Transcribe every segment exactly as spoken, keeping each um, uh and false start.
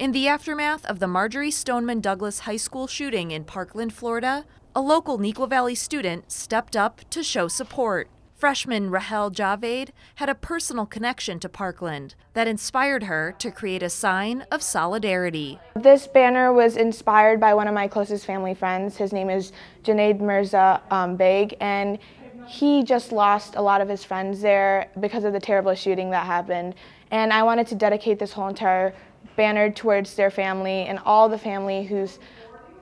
In the aftermath of the Marjory Stoneman Douglas High School shooting in Parkland, Florida, a local Neuqua Valley student stepped up to show support. Freshman Rahael Javaid had a personal connection to Parkland that inspired her to create a sign of solidarity. This banner was inspired by one of my closest family friends. His name is Junaid Mirza um, Beg, and he just lost a lot of his friends there because of the terrible shooting that happened. And I wanted to dedicate this whole entire banner towards their family and all the family who's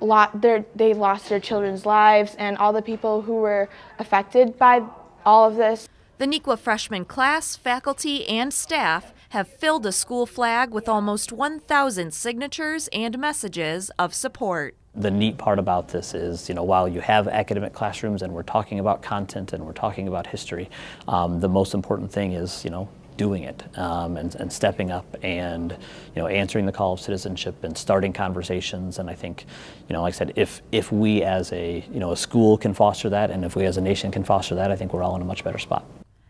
lot their they lost their children's lives and all the people who were affected by all of this. The Neuqua freshman class, faculty, and staff have filled a school flag with almost one thousand signatures and messages of support. The neat part about this is, you know, while you have academic classrooms and we're talking about content and we're talking about history, um, the most important thing is, you know, doing it um, and, and stepping up and, you know, answering the call of citizenship and starting conversations. And I think, you know, like I said, if if we as a, you know, a school can foster that, and if we as a nation can foster that, I think we're all in a much better spot.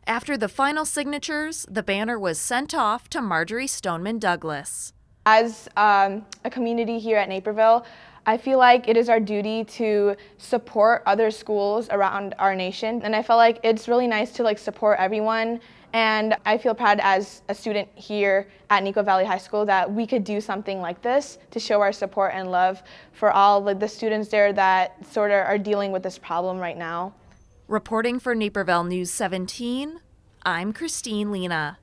After the final signatures, the banner was sent off to Marjory Stoneman Douglas. As um, a community here at Naperville, I feel like it is our duty to support other schools around our nation, and I felt like it's really nice to like support everyone, and I feel proud as a student here at Neuqua Valley High School that we could do something like this to show our support and love for all like, the students there that sort of are dealing with this problem right now. Reporting for Naperville News seventeen, I'm Christine Lena.